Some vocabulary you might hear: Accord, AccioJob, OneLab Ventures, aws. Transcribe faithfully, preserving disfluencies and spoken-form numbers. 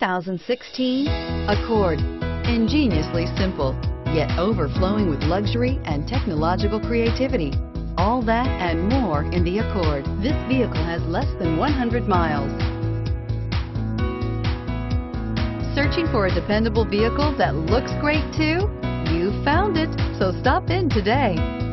two thousand sixteen Accord. Ingeniously simple, yet overflowing with luxury and technological creativity. All that and more in the Accord. This vehicle has less than one hundred miles. Searching for a dependable vehicle that looks great too? You found it, so stop in today.